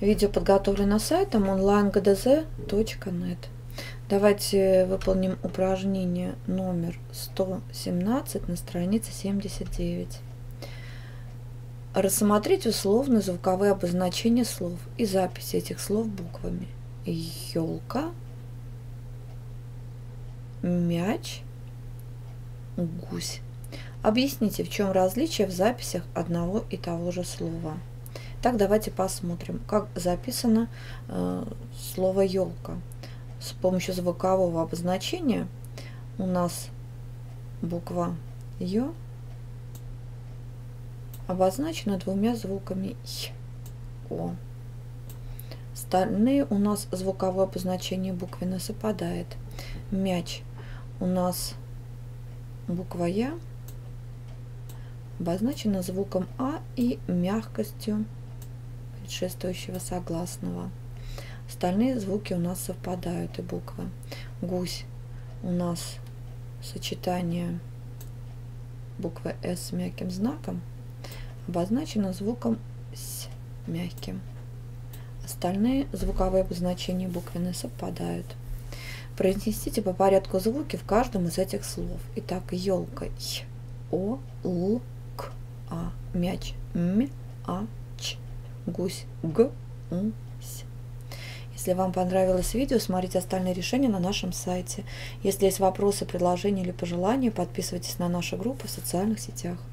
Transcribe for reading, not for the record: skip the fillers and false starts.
Видео подготовлено сайтом online-gdz.net. Давайте выполним упражнение номер 117 на странице 79. Рассмотреть условно звуковые обозначения слов и запись этих слов буквами. Ёлка, мяч, гусь. Объясните, в чем различие в записях одного и того же слова. Так, давайте посмотрим, как записано слово «елка». С помощью звукового обозначения у нас буква «ё» обозначена двумя звуками «о». Остальные у нас звуковое обозначение буквенно совпадает. Мяч у нас буква «я» обозначена звуком «а» и мягкостью предшествующего согласного. Остальные звуки у нас совпадают и буквы. Гусь у нас сочетание буквы «с» с мягким знаком обозначено звуком «с» мягким. Остальные звуковые обозначения буквенно совпадают. Произнесите по порядку звуки в каждом из этих слов. Итак, елка «й», о, л, к, а, мяч «м», а, ч, гусь «г», у, с. Если вам понравилось видео, смотрите остальные решения на нашем сайте. Если есть вопросы, предложения или пожелания, подписывайтесь на нашу группу в социальных сетях.